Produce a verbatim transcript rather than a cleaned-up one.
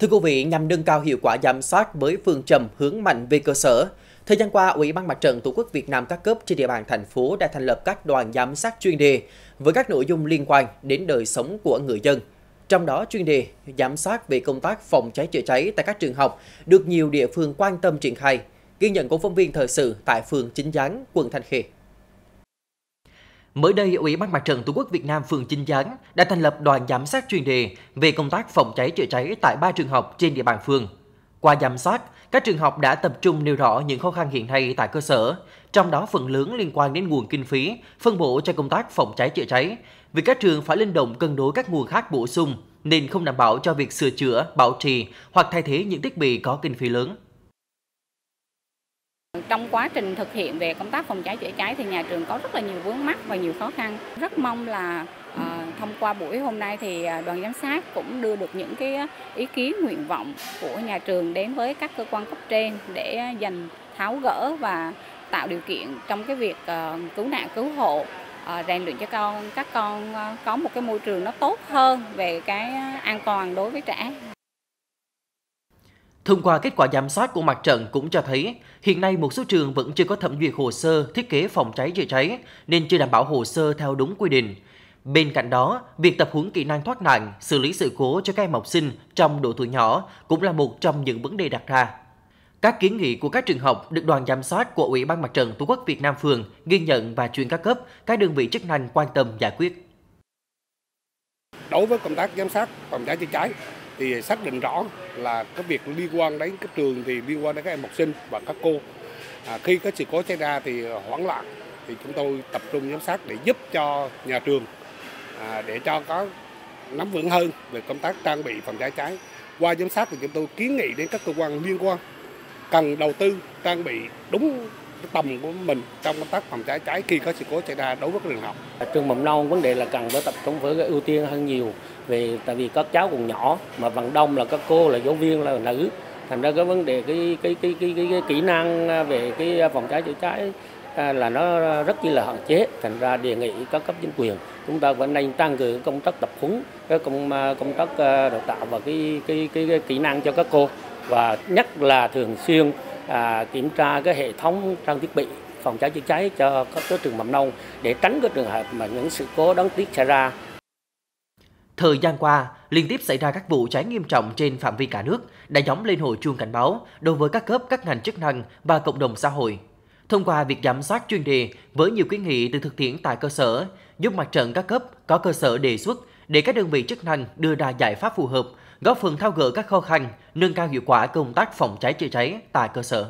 Thưa quý vị, nhằm nâng cao hiệu quả giám sát với phương châm hướng mạnh về cơ sở, thời gian qua, Ủy ban Mặt trận Tổ quốc Việt Nam các cấp trên địa bàn thành phố đã thành lập các đoàn giám sát chuyên đề với các nội dung liên quan đến đời sống của người dân. Trong đó, chuyên đề giám sát về công tác phòng cháy chữa cháy tại các trường học được nhiều địa phương quan tâm triển khai. Ghi nhận của phóng viên thời sự tại phường Chính Gián, quận Thanh Khê. Mới đây, Ủy ban Mặt trận Tổ quốc Việt Nam phường Chính Gián đã thành lập đoàn giám sát chuyên đề về công tác phòng cháy chữa cháy tại ba trường học trên địa bàn phường. Qua giám sát, các trường học đã tập trung nêu rõ những khó khăn hiện nay tại cơ sở, trong đó phần lớn liên quan đến nguồn kinh phí phân bổ cho công tác phòng cháy chữa cháy, vì các trường phải linh động cân đối các nguồn khác bổ sung nên không đảm bảo cho việc sửa chữa, bảo trì hoặc thay thế những thiết bị có kinh phí lớn. Trong quá trình thực hiện về công tác phòng cháy chữa cháy thì nhà trường có rất là nhiều vướng mắc và nhiều khó khăn. Rất mong là uh, thông qua buổi hôm nay thì đoàn giám sát cũng đưa được những cái ý kiến, nguyện vọng của nhà trường đến với các cơ quan cấp trên để dành tháo gỡ và tạo điều kiện trong cái việc uh, cứu nạn cứu hộ, uh, rèn luyện cho con các con uh, có một cái môi trường nó tốt hơn về cái an toàn đối với trẻ. Thông qua kết quả giám sát của mặt trận cũng cho thấy, hiện nay một số trường vẫn chưa có thẩm duyệt hồ sơ thiết kế phòng cháy chữa cháy nên chưa đảm bảo hồ sơ theo đúng quy định. Bên cạnh đó, việc tập huấn kỹ năng thoát nạn, xử lý sự cố cho các em học sinh trong độ tuổi nhỏ cũng là một trong những vấn đề đặt ra. Các kiến nghị của các trường học được đoàn giám sát của Ủy ban Mặt trận Tổ quốc Việt Nam phường ghi nhận và chuyển các cấp, các đơn vị chức năng quan tâm giải quyết. Đối với công tác giám sát phòng cháy chữa cháy, thì xác định rõ là cái việc liên quan đến các trường thì liên quan đến các em học sinh và các cô. À, khi có sự cố xảy ra thì hoảng loạn thì chúng tôi tập trung giám sát để giúp cho nhà trường à, để cho có nắm vững hơn về công tác trang bị phòng cháy cháy. Qua giám sát thì chúng tôi kiến nghị đến các cơ quan liên quan cần đầu tư trang bị đúng cái tầm của mình trong công tác phòng cháy cháy khi có sự cố xảy ra đối với trường học. Trường mầm non vấn đề là cần phải tập trung với ưu tiên hơn nhiều, vì tại vì các cháu còn nhỏ mà phần đông là các cô là giáo viên là nữ, thành ra cái vấn đề cái cái cái cái, cái, cái kỹ năng về cái phòng cháy chữa cháy là nó rất như là hạn chế, thành ra đề nghị các cấp chính quyền chúng ta vẫn nên tăng cường công tác tập huấn, các công công tác đào tạo và cái cái cái, cái kỹ năng cho các cô, và nhất là thường xuyên À, kiểm tra cái hệ thống trang thiết bị phòng cháy chữa cháy cho các trường mầm non để tránh cái trường hợp mà những sự cố đáng tiếc xảy ra. Thời gian qua, liên tiếp xảy ra các vụ cháy nghiêm trọng trên phạm vi cả nước đã gióng lên hồi chuông cảnh báo đối với các cấp, các ngành chức năng và cộng đồng xã hội. Thông qua việc giám sát chuyên đề với nhiều kiến nghị từ thực tiễn tại cơ sở, giúp mặt trận các cấp có cơ sở đề xuất để các đơn vị chức năng đưa ra giải pháp phù hợp, góp phần tháo gỡ các khó khăn, nâng cao hiệu quả công tác phòng cháy chữa cháy tại cơ sở.